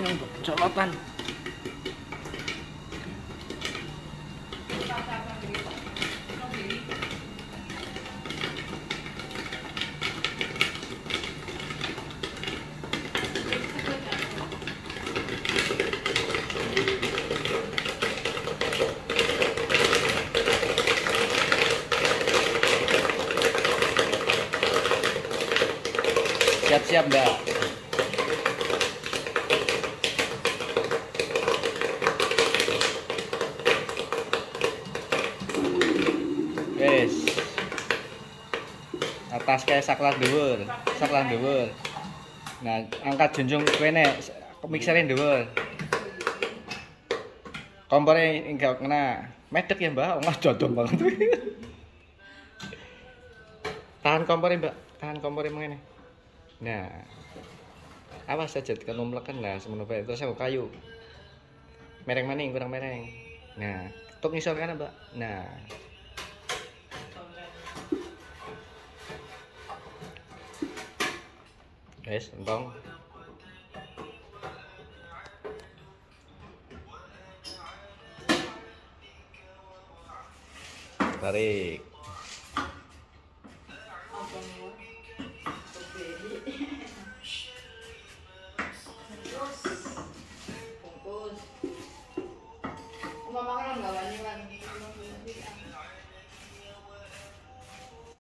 yang berjolotan. Siap-siap, Mbak. Guys. Atas kayak saklan dhuwur. Nah, angkat junjung kene, mixerin dhuwur. Kompornya enggak kena. Medek ya, Mbak. Wah, jodong banget. Tahan kompornya, Mbak. Tahan kompornya mengene. Nah, awas saja kalau melekan lah semuanya. Terus aku kayu, mereng maning kurang mereng. Nah, top nisor kanan, Mbak. Nah, guys, entong. Tarik.